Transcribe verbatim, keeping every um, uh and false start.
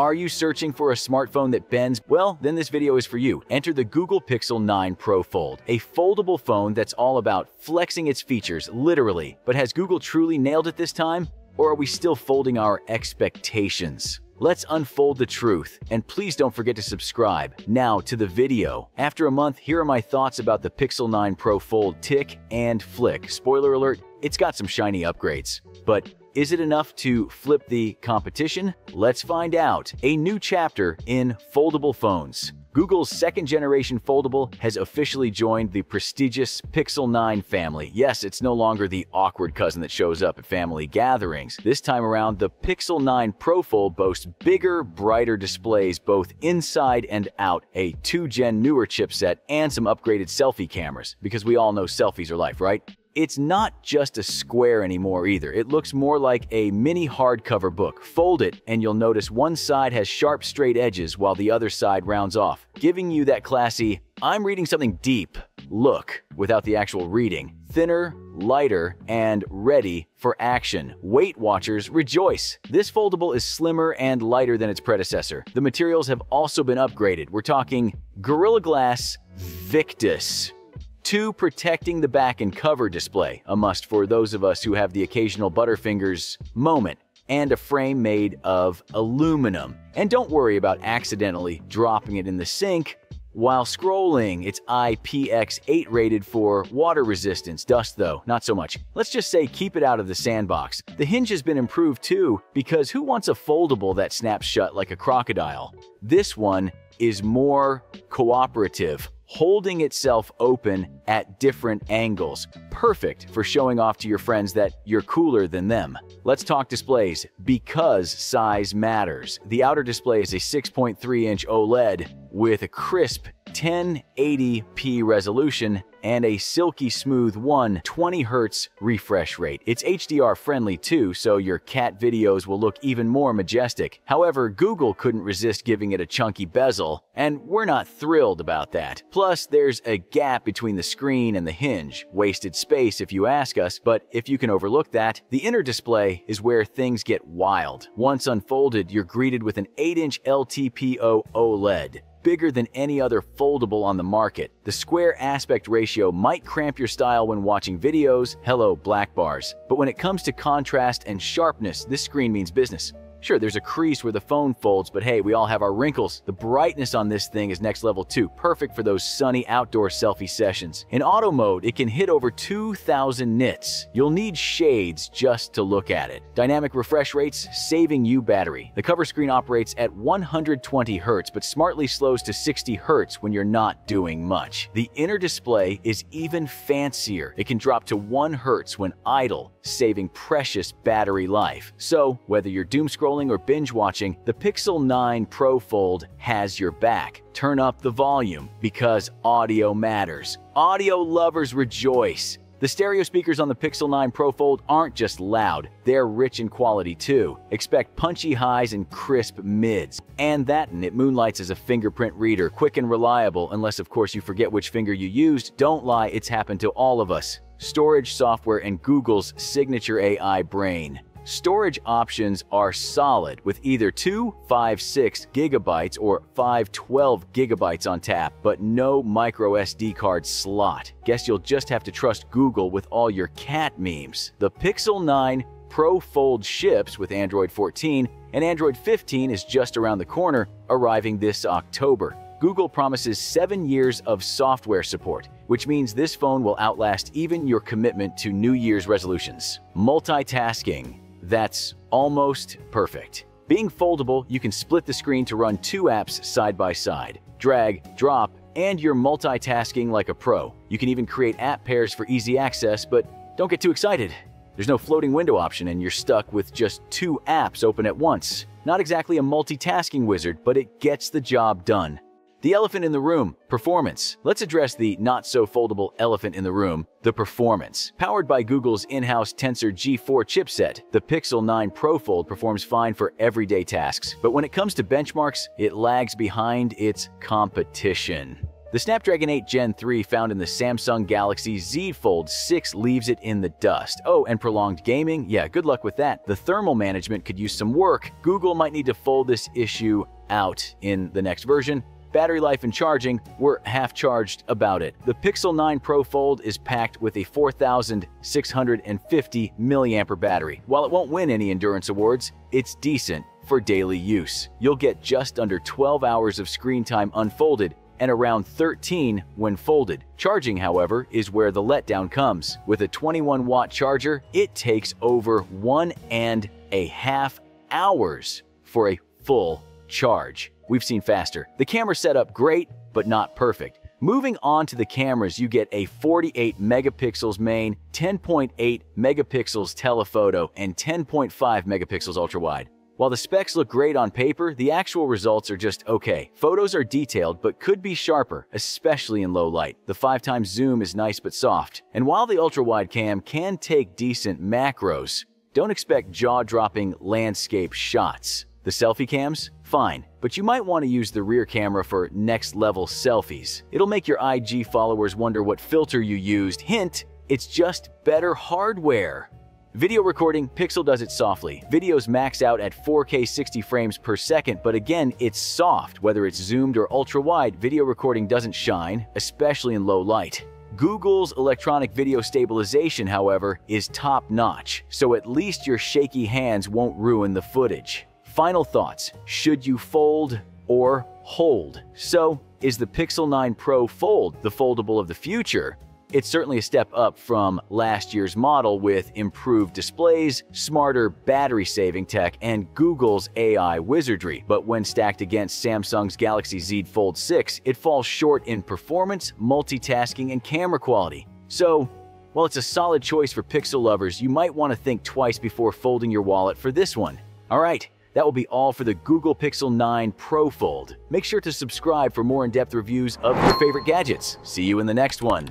Are you searching for a smartphone that bends? Well, then this video is for you. Enter the Google Pixel nine Pro Fold, a foldable phone that's all about flexing its features, literally. But has Google truly nailed it this time? Or are we still folding our expectations? Let's unfold the truth, and please don't forget to subscribe. Now to the video. After a month, here are my thoughts about the Pixel nine Pro Fold. Tick and flick. Spoiler alert, it's got some shiny upgrades. But is it enough to flip the competition? Let's find out. A new chapter in foldable phones. Google's second-generation foldable has officially joined the prestigious Pixel nine family. Yes, it's no longer the awkward cousin that shows up at family gatherings. This time around, the Pixel nine Pro Fold boasts bigger, brighter displays both inside and out, a two gen newer chipset, and some upgraded selfie cameras, because we all know selfies are life, right? It's not just a square anymore either. It looks more like a mini hardcover book. Fold it and you'll notice one side has sharp straight edges while the other side rounds off, giving you that classy, I'm reading something deep look without the actual reading. Thinner, lighter, and ready for action. Weight watchers rejoice. This foldable is slimmer and lighter than its predecessor. The materials have also been upgraded. We're talking Gorilla Glass Victus. Two, protecting the back and cover display, a must for those of us who have the occasional Butterfingers moment, and a frame made of aluminum. And don't worry about accidentally dropping it in the sink while scrolling. It's I P X eight rated for water resistance. Dust, though, not so much. Let's just say keep it out of the sandbox. The hinge has been improved too, because who wants a foldable that snaps shut like a crocodile? This one is more cooperative, holding itself open at different angles. Perfect for showing off to your friends that you're cooler than them. Let's talk displays, because size matters. The outer display is a six point three inch OLED with a crisp ten eighty p resolution and a silky smooth one hundred twenty hertz refresh rate. It's H D R friendly too, so your cat videos will look even more majestic. However, Google couldn't resist giving it a chunky bezel, and we're not thrilled about that. Plus, there's a gap between the screen and the hinge. Wasted space if you ask us, but if you can overlook that, the inner display is where things get wild. Once unfolded, you're greeted with an eight inch L T P O OLED. Bigger than any other foldable on the market. The square aspect ratio might cramp your style when watching videos, hello black bars, but when it comes to contrast and sharpness, this screen means business. Sure, there's a crease where the phone folds, but hey, we all have our wrinkles. The brightness on this thing is next level too, perfect for those sunny outdoor selfie sessions. In auto mode, it can hit over two thousand nits. You'll need shades just to look at it. Dynamic refresh rates, saving you battery. The cover screen operates at one hundred twenty hertz, but smartly slows to sixty hertz when you're not doing much. The inner display is even fancier. It can drop to one hertz when idle, saving precious battery life. So, whether you're doom scrolling or binge watching, the Pixel nine Pro Fold has your back. Turn up the volume, because audio matters. Audio lovers rejoice. The stereo speakers on the Pixel nine Pro Fold aren't just loud, they're rich in quality too. Expect punchy highs and crisp mids. And that, and it moonlights as a fingerprint reader, quick and reliable, unless of course you forget which finger you used. Don't lie, it's happened to all of us. Storage, software, and Google's signature A I brain. Storage options are solid, with either two, five, six gigabytes or five, twelve gigabytes on tap, but no micro S D card slot. Guess you'll just have to trust Google with all your cat memes. The Pixel nine Pro Fold ships with Android fourteen, and Android fifteen is just around the corner, arriving this October. Google promises seven years of software support, which means this phone will outlast even your commitment to New Year's resolutions. Multitasking. That's almost perfect. Being foldable, you can split the screen to run two apps side by side. Drag, drop, and you're multitasking like a pro. You can even create app pairs for easy access, but don't get too excited. There's no floating window option and you're stuck with just two apps open at once. Not exactly a multitasking wizard, but it gets the job done. The elephant in the room, performance. Let's address the not-so-foldable elephant in the room, the performance. Powered by Google's in-house Tensor G four chipset, the Pixel nine Pro Fold performs fine for everyday tasks, but when it comes to benchmarks, it lags behind its competition. The Snapdragon eight Gen three found in the Samsung Galaxy Z Fold six leaves it in the dust. Oh, and prolonged gaming? Yeah, good luck with that. The thermal management could use some work. Google might need to fold this issue out in the next version. Battery life and charging, we're half charged about it. The Pixel nine Pro Fold is packed with a four thousand six hundred fifty milliamp hour battery. While it won't win any endurance awards, it's decent for daily use. You'll get just under twelve hours of screen time unfolded and around thirteen when folded. Charging, however, is where the letdown comes. With a twenty-one watt charger, it takes over one and a half hours for a full charge. We've seen faster. The camera setup, great, but not perfect. Moving on to the cameras, you get a forty-eight megapixels main, ten point eight megapixels telephoto, and ten point five megapixels ultra-wide. While the specs look great on paper, the actual results are just okay. Photos are detailed, but could be sharper, especially in low light. The five times zoom is nice but soft. And while the ultra-wide cam can take decent macros, don't expect jaw-dropping landscape shots. The selfie cams? Fine, but you might want to use the rear camera for next-level selfies. It'll make your I G followers wonder what filter you used. Hint, it's just better hardware. Video recording? Pixel does it softly. Videos max out at four K sixty frames per second, but again, it's soft. Whether it's zoomed or ultra-wide, video recording doesn't shine, especially in low light. Google's electronic video stabilization, however, is top-notch, so at least your shaky hands won't ruin the footage. Final thoughts, should you fold or hold? So, is the Pixel nine Pro Fold the foldable of the future? It's certainly a step up from last year's model with improved displays, smarter battery-saving tech, and Google's A I wizardry. But when stacked against Samsung's Galaxy Z Fold six, it falls short in performance, multitasking, and camera quality. So, while it's a solid choice for Pixel lovers, you might want to think twice before folding your wallet for this one. All right. That will be all for the Google Pixel nine Pro Fold. Make sure to subscribe for more in-depth reviews of your favorite gadgets. See you in the next one.